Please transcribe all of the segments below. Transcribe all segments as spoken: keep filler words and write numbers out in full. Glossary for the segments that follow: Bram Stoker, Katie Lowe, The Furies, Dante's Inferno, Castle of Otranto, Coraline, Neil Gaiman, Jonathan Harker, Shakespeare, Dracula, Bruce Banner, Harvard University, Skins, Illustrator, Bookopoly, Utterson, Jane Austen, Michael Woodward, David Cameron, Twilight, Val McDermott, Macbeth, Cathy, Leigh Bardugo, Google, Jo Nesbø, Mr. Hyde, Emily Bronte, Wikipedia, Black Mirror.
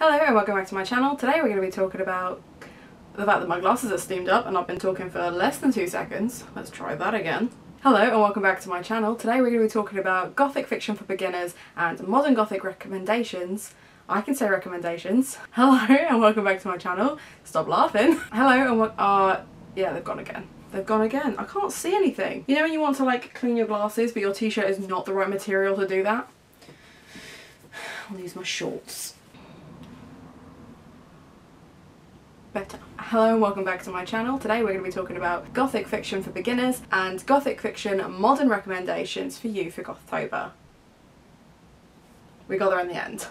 Hello and welcome back to my channel. Today we're going to be talking about the fact that my glasses are steamed up and I've been talking for less than two seconds. Let's try that again. Hello and welcome back to my channel. Today we're going to be talking about Gothic fiction for beginners and modern Gothic recommendations. I can say recommendations. Hello and welcome back to my channel. Stop laughing. Hello and what are... Uh, yeah, they've gone again. They've gone again. I can't see anything. You know when you want to like clean your glasses but your t-shirt is not the right material to do that? I'll use my shorts. Better. Hello and welcome back to my channel. Today we're going to be talking about Gothic fiction for beginners and Gothic fiction modern recommendations for you for Gothtober. We got there in the end.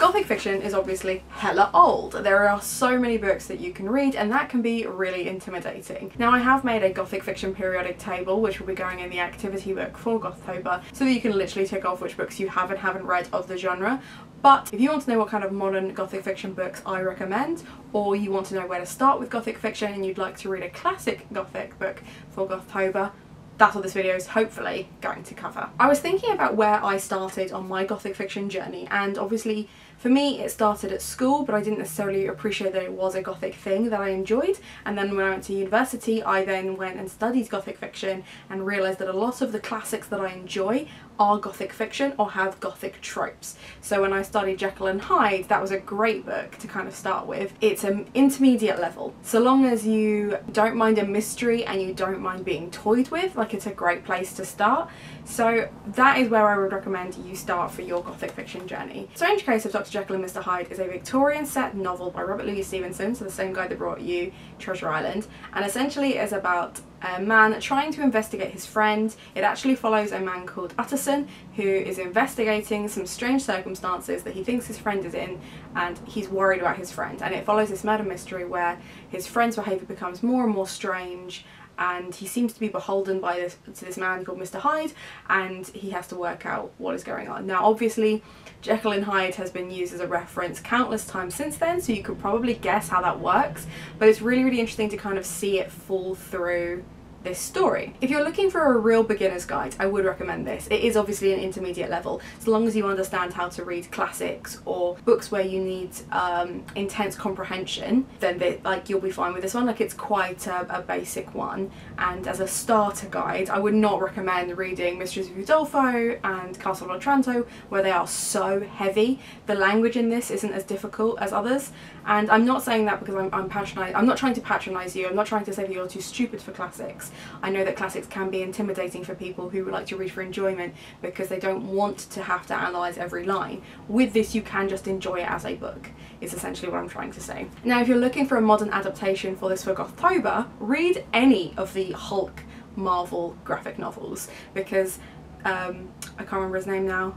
Gothic fiction is obviously hella old. There are so many books that you can read and that can be really intimidating. Now I have made a Gothic fiction periodic table which will be going in the activity book for Gothtober so that you can literally tick off which books you have and haven't read of the genre. But if you want to know what kind of modern Gothic fiction books I recommend, or you want to know where to start with Gothic fiction and you'd like to read a classic Gothic book for Gothtober, that's what this video is hopefully going to cover. I was thinking about where I started on my Gothic fiction journey, and obviously for me it started at school, but I didn't necessarily appreciate that it was a Gothic thing that I enjoyed. And then when I went to university I then went and studied Gothic fiction and realised that a lot of the classics that I enjoy are Gothic fiction or have Gothic tropes. So when I studied Jekyll and Hyde, that was a great book to kind of start with. It's an intermediate level. So long as you don't mind a mystery and you don't mind being toyed with, like it's a great place to start. So that is where I would recommend you start for your Gothic fiction journey. Strange Case of Doctor Jekyll and Mister Hyde is a Victorian set novel by Robert Louis Stevenson, so the same guy that brought you Treasure Island, and essentially is about a man trying to investigate his friend. It actually follows a man called Utterson who is investigating some strange circumstances that he thinks his friend is in, and he's worried about his friend, and it follows this murder mystery where his friend's behaviour becomes more and more strange and he seems to be beholden by this, to this man called Mister Hyde, and he has to work out what is going on. Now obviously Jekyll and Hyde has been used as a reference countless times since then, so you could probably guess how that works, but it's really really interesting to kind of see it fall through this story. If you're looking for a real beginner's guide, I would recommend this. It is obviously an intermediate level, as long as you understand how to read classics or books where you need um, intense comprehension, then they, like you'll be fine with this one. Like it's quite a, a basic one, and as a starter guide I would not recommend reading Mysteries of Udolpho and Castle of Otranto where they are so heavy. The language in this isn't as difficult as others, and I'm not saying that because I'm, I'm patronized. I'm not trying to patronize you, I'm not trying to say that you're too stupid for classics. I know that classics can be intimidating for people who would like to read for enjoyment because they don't want to have to analyse every line. With this you can just enjoy it as a book, is essentially what I'm trying to say. Now if you're looking for a modern adaptation for this for Gothtober, read any of the Hulk Marvel graphic novels because um, I can't remember his name now.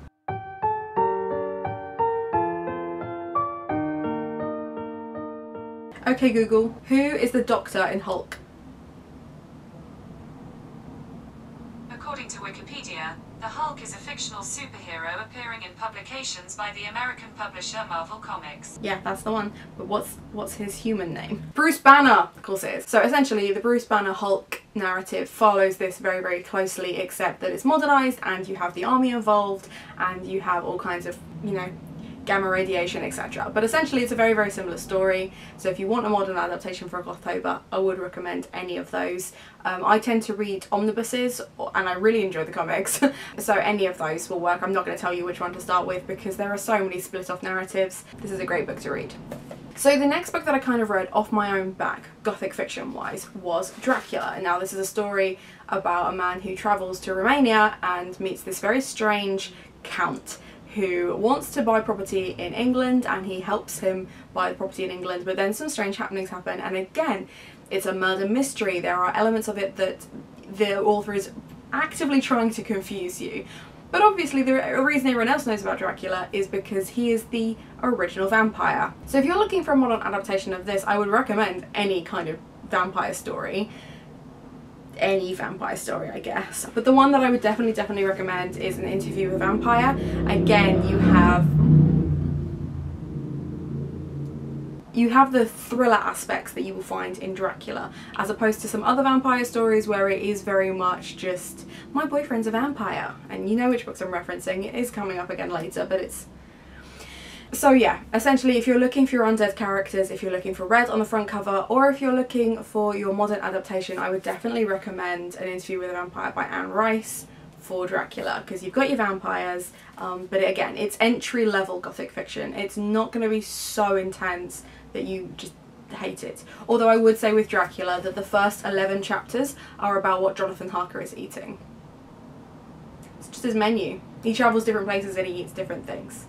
Okay Google, who is the Doctor in Hulk? According to Wikipedia, the Hulk is a fictional superhero appearing in publications by the American publisher Marvel Comics. Yeah, that's the one. But what's what's his human name? Bruce Banner! Of course it is. So essentially, the Bruce Banner Hulk narrative follows this very, very closely, except that it's modernised and you have the army involved and you have all kinds of, you know, gamma radiation, et cetera. But essentially it's a very, very similar story, so if you want a modern adaptation for a Gothtober, I would recommend any of those. Um, I tend to read omnibuses, or, and I really enjoy the comics, so any of those will work. I'm not going to tell you which one to start with because there are so many split-off narratives. This is a great book to read. So the next book that I kind of read off my own back, Gothic fiction wise, was Dracula. Now this is a story about a man who travels to Romania and meets this very strange count who wants to buy property in England, and he helps him buy the property in England, but then some strange happenings happen, and again it's a murder mystery. There are elements of it that the author is actively trying to confuse you, but obviously the reason everyone else knows about Dracula is because he is the original vampire. So if you're looking for a modern adaptation of this, I would recommend any kind of vampire story. Any vampire story I guess, but the one that I would definitely definitely recommend is An Interview with a Vampire. Again, you have you have the thriller aspects that you will find in Dracula, as opposed to some other vampire stories where it is very much just, my boyfriend's a vampire, and you know which books I'm referencing, it is coming up again later, but it's... So yeah, essentially if you're looking for your undead characters, if you're looking for red on the front cover, or if you're looking for your modern adaptation, I would definitely recommend An Interview with a Vampire by Anne Rice for Dracula, because you've got your vampires, um, but again, it's entry-level gothic fiction. It's not going to be so intense that you just hate it. Although I would say with Dracula that the first eleven chapters are about what Jonathan Harker is eating. It's just his menu. He travels different places and he eats different things.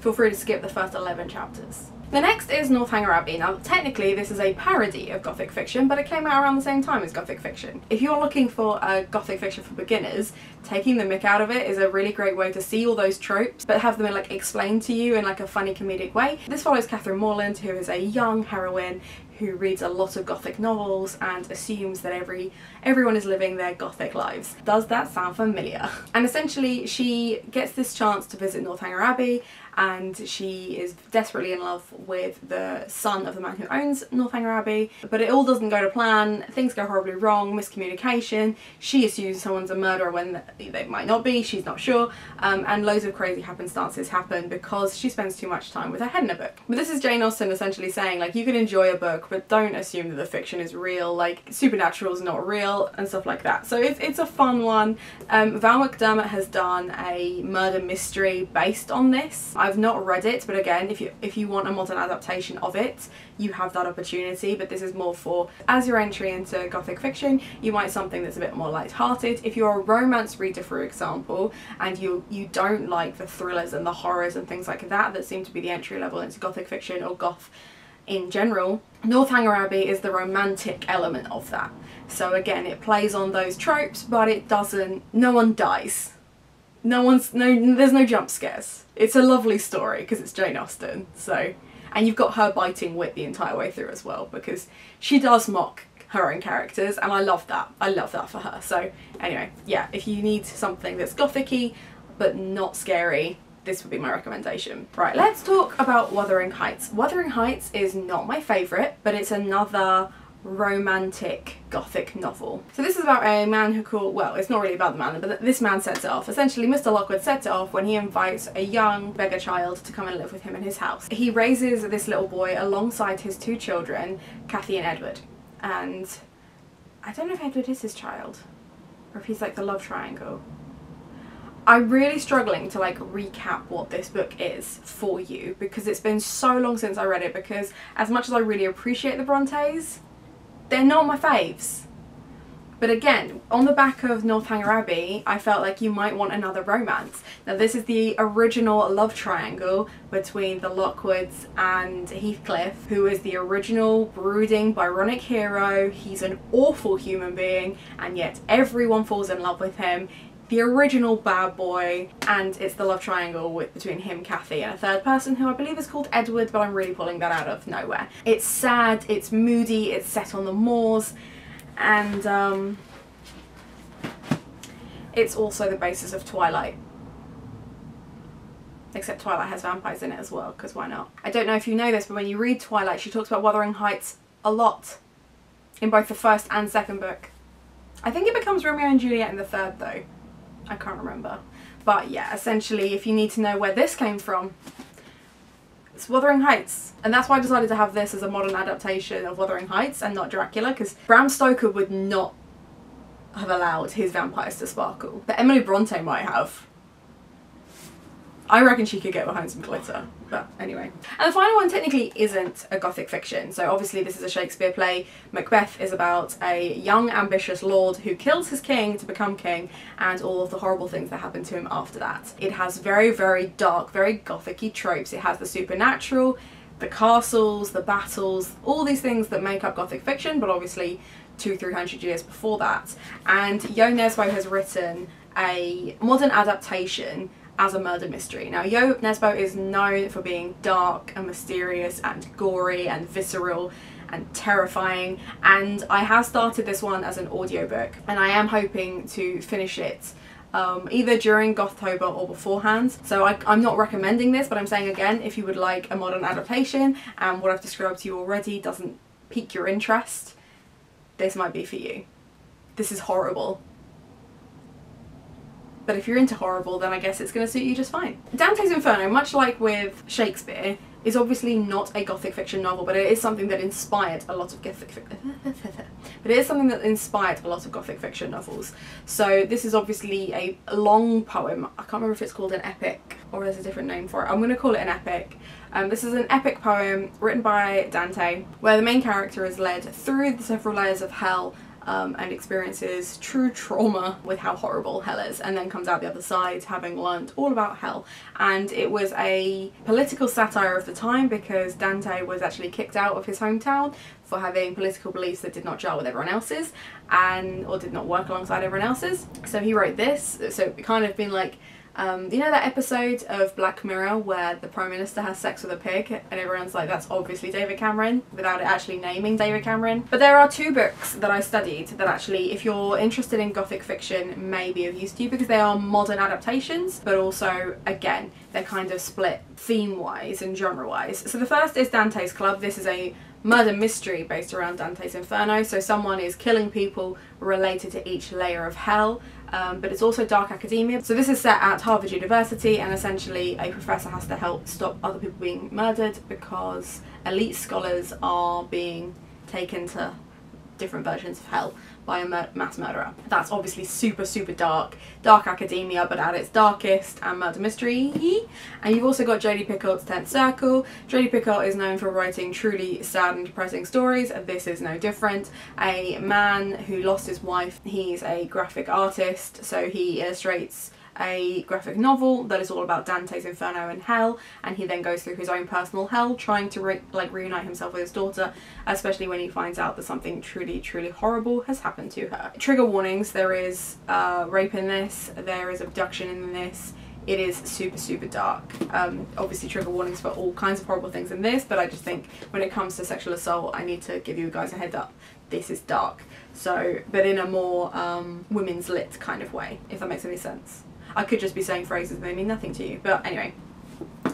Feel free to skip the first eleven chapters. The next is Northanger Abbey. Now technically this is a parody of gothic fiction, but it came out around the same time as gothic fiction. If you're looking for a gothic fiction for beginners, taking the mick out of it is a really great way to see all those tropes, but have them like explained to you in like a funny comedic way. This follows Catherine Morland, who is a young heroine who reads a lot of gothic novels and assumes that every everyone is living their gothic lives. Does that sound familiar? And essentially she gets this chance to visit Northanger Abbey, and she is desperately in love with the son of the man who owns Northanger Abbey, but it all doesn't go to plan, things go horribly wrong, miscommunication, she assumes someone's a murderer when they might not be, she's not sure, um, and loads of crazy happenstances happen because she spends too much time with her head in a book. But this is Jane Austen essentially saying, like, you can enjoy a book but don't assume that the fiction is real, like supernatural's not real and stuff like that. So it's, it's a fun one. Um, Val McDermott has done a murder mystery based on this. I've not read it, but again, if you if you want a modern adaptation of it, you have that opportunity, but this is more for, as your entry into gothic fiction, you might something that's a bit more lighthearted. If you're a romance reader, for example, and you, you don't like the thrillers and the horrors and things like that that seem to be the entry level into gothic fiction or goth in general, Northanger Abbey is the romantic element of that. So again, it plays on those tropes, but it doesn't, no one dies. No one's, no, there's no jump scares. It's a lovely story because it's Jane Austen, so. And you've got her biting wit the entire way through as well, because she does mock her own characters, and I love that. I love that for her. So anyway, yeah, if you need something that's gothic-y but not scary, this would be my recommendation. Right, let's talk about Wuthering Heights. Wuthering Heights is not my favourite, but it's another romantic gothic novel. So this is about a man who called, well, it's not really about the man, but this man sets it off. Essentially, Mister Lockwood sets it off when he invites a young beggar child to come and live with him in his house. He raises this little boy alongside his two children, Cathy and Edward. And I don't know if Edward is his child, or if he's like the love triangle. I'm really struggling to like recap what this book is for you, because it's been so long since I read it, because as much as I really appreciate the Brontes, they're not my faves. But again, on the back of Northanger Abbey, I felt like you might want another romance. Now this is the original love triangle between the Lockwoods and Heathcliff, who is the original brooding Byronic hero. He's an awful human being, and yet everyone falls in love with him. The original bad boy, and it's the love triangle with, between him, Cathy, and a third person who I believe is called Edward, but I'm really pulling that out of nowhere. It's sad, it's moody, it's set on the moors, and um, it's also the basis of Twilight. Except Twilight has vampires in it as well, because why not? I don't know if you know this, but when you read Twilight, she talks about Wuthering Heights a lot in both the first and second book. I think it becomes Romeo and Juliet in the third though. I can't remember. But yeah, essentially if you need to know where this came from, it's Wuthering Heights. And that's why I decided to have this as a modern adaptation of Wuthering Heights and not Dracula, because Bram Stoker would not have allowed his vampires to sparkle. But Emily Bronte might have. I reckon she could get behind some glitter, but anyway. And the final one technically isn't a gothic fiction, so obviously this is a Shakespeare play. Macbeth is about a young ambitious lord who kills his king to become king, and all of the horrible things that happen to him after that. It has very, very dark, very gothic-y tropes. It has the supernatural, the castles, the battles, all these things that make up gothic fiction, but obviously two, three hundred years before that. And Jo Nesbø has written a modern adaptation as a murder mystery. Now Jo Nesbø is known for being dark and mysterious and gory and visceral and terrifying, and I have started this one as an audiobook, and I am hoping to finish it um, either during Gothtober or beforehand. So I, I'm not recommending this, but I'm saying again, if you would like a modern adaptation and what I've described to you already doesn't pique your interest, this might be for you. This is horrible. But if you're into horrible, then I guess it's going to suit you just fine. Dante's Inferno, much like with Shakespeare, is obviously not a Gothic fiction novel, but it is something that inspired a lot of Gothic fiction. But it is something that inspired a lot of Gothic fiction novels. So this is obviously a long poem. I can't remember if it's called an epic or there's a different name for it. I'm going to call it an epic. Um, this is an epic poem written by Dante, where the main character is led through the several layers of hell Um, and experiences true trauma with how horrible hell is, and then comes out the other side having learned all about hell. And it was a political satire of the time, because Dante was actually kicked out of his hometown for having political beliefs that did not gel with everyone else's, and or did not work alongside everyone else's. So he wrote this, so it kind of been like, Um, you know that episode of Black Mirror where the Prime Minister has sex with a pig and everyone's like, that's obviously David Cameron, without it actually naming David Cameron? But there are two books that I studied that actually, if you're interested in Gothic fiction, may be of use to you, because they are modern adaptations, but also, again, they're kind of split theme-wise and genre-wise. So the first is Dante's Club. This is a murder mystery based around Dante's Inferno, so someone is killing people related to each layer of hell, um, but it's also dark academia. So this is set at Harvard University, and essentially a professor has to help stop other people being murdered because elite scholars are being taken to different versions of hell by a mur mass murderer. That's obviously super super dark, dark academia but at its darkest, and murder mystery. And you've also got Jodi Picoult's Tenth Circle. Jodi Picoult is known for writing truly sad and depressing stories. This is no different. A man who lost his wife, he's a graphic artist, so he illustrates a graphic novel that is all about Dante's Inferno and hell, and he then goes through his own personal hell trying to re like reunite himself with his daughter, especially when he finds out that something truly truly horrible has happened to her. Trigger warnings: there is uh, rape in this, there is abduction in this. It is super super dark. Um, obviously trigger warnings for all kinds of horrible things in this, but I just think when it comes to sexual assault, I need to give you guys a heads up. This is dark, so, but in a more um, women's lit kind of way, if that makes any sense. I could just be saying phrases and they mean nothing to you, but anyway.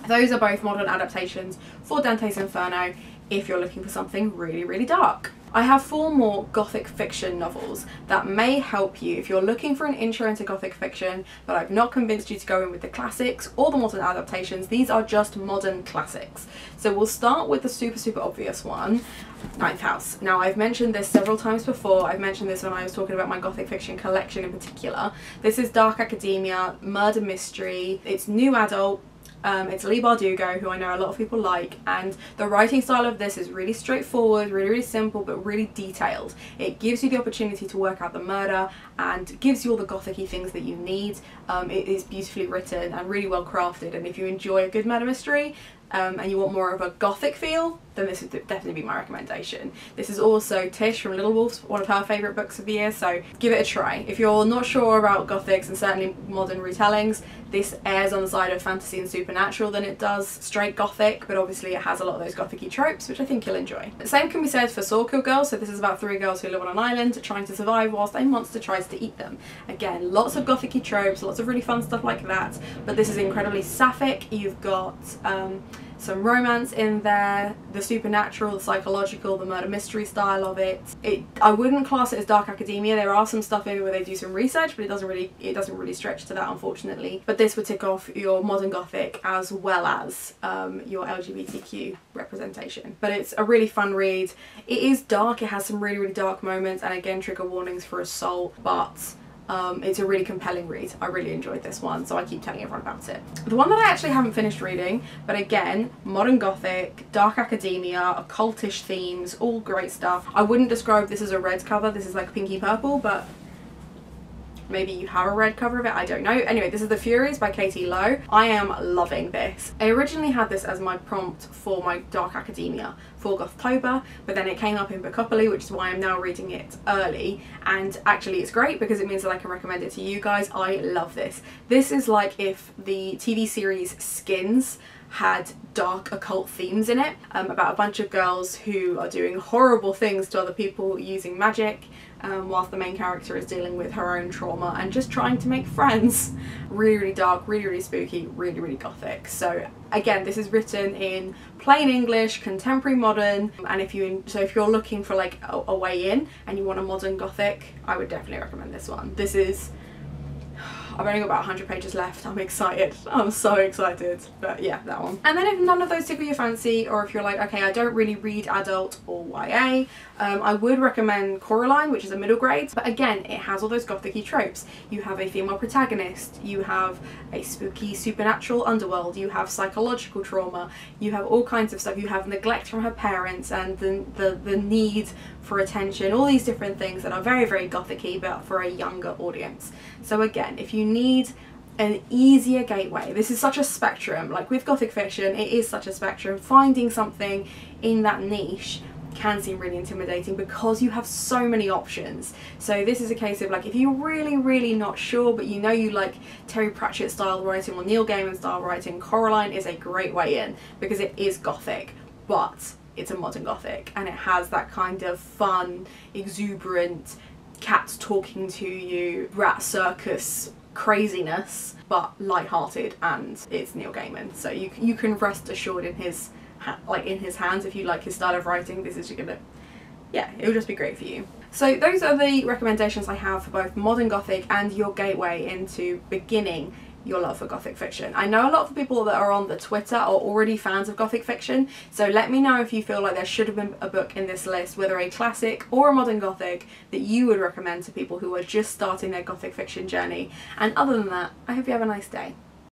Those are both modern adaptations for Dante's Inferno if you're looking for something really, really dark. I have four more Gothic fiction novels that may help you if you're looking for an intro into Gothic fiction, but I've not convinced you to go in with the classics or the modern adaptations. These are just modern classics. So we'll start with the super, super obvious one, Ninth House. Now, I've mentioned this several times before. I've mentioned this when I was talking about my Gothic fiction collection in particular. This is dark academia, murder mystery. It's new adult. Um, it's Leigh Bardugo, who I know a lot of people like, and the writing style of this is really straightforward, really, really simple, but really detailed. It gives you the opportunity to work out the murder and gives you all the Gothic-y things that you need. Um, it is beautifully written and really well crafted, and if you enjoy a good murder mystery, Um, and you want more of a Gothic feel, then this would definitely be my recommendation. This is also Tish from Little Wolf's, one of her favourite books of the year, so give it a try. If you're not sure about Gothics and certainly modern retellings, this airs on the side of fantasy and supernatural than it does straight Gothic, but obviously it has a lot of those Gothic-y tropes, which I think you'll enjoy. The same can be said for Sorkill Girls, so this is about three girls who live on an island trying to survive whilst a monster tries to eat them. Again, lots of Gothic-y tropes, lots of really fun stuff like that, but this is incredibly sapphic. You've got um, some romance in there, the supernatural, the psychological, the murder mystery style of it. It I wouldn't class it as dark academia. There are some stuff in it where they do some research, but it doesn't really it doesn't really stretch to that, unfortunately. But this would tick off your modern Gothic as well as um, your L G B T Q representation. But it's a really fun read. It is dark. It has some really really dark moments, and again trigger warnings for assault, but Um, it's a really compelling read. I really enjoyed this one, so I keep telling everyone about it. The one that I actually haven't finished reading, but again, modern Gothic, dark academia, occultish themes, all great stuff. I wouldn't describe this as a red cover, this is like pinky purple, but maybe you have a red cover of it, I don't know. Anyway, this is The Furies by Katie Lowe. I am loving this. I originally had this as my prompt for my dark academia for Gothtober, but then it came up in Bookopoly, which is why I'm now reading it early, and actually it's great because it means that I can recommend it to you guys. I love this. This is like if the T V series Skins had dark occult themes in it, um, about a bunch of girls who are doing horrible things to other people using magic, um, whilst the main character is dealing with her own trauma and just trying to make friends. Really, really dark, really, really spooky, really, really gothic. So again, this is written in plain English, contemporary modern, and if you so if you're looking for like a, a way in and you want a modern gothic, I would definitely recommend this one. This is I've only got about one hundred pages left. I'm excited. I'm so excited. But yeah, that one. And then if none of those tickle your fancy, or if you're like, okay, I don't really read adult or Y A, um, I would recommend Coraline, which is a middle grade. But again, it has all those gothic-y tropes. You have a female protagonist, you have a spooky supernatural underworld, you have psychological trauma, you have all kinds of stuff. You have neglect from her parents and the, the, the need for attention, all these different things that are very, very gothic-y, but for a younger audience. So again, if you You need an easier gateway. This is such a spectrum. Like with gothic fiction, it is such a spectrum. Finding something in that niche can seem really intimidating because you have so many options. So this is a case of like, if you're really, really not sure, but you know you like Terry Pratchett style writing or Neil Gaiman style writing, Coraline is a great way in because it is gothic, but it's a modern gothic and it has that kind of fun, exuberant, cats talking to you, rat circus craziness, but light-hearted, and it's Neil Gaiman, so you you can rest assured in his ha like in his hands. If you like his style of writing, this is gonna, yeah, it'll just be great for you. So those are the recommendations I have for both modern gothic and your gateway into beginning your love for gothic fiction. I know a lot of people that are on the Twitter are already fans of gothic fiction, so let me know if you feel like there should have been a book in this list, whether a classic or a modern gothic, that you would recommend to people who are just starting their gothic fiction journey. And other than that, I hope you have a nice day.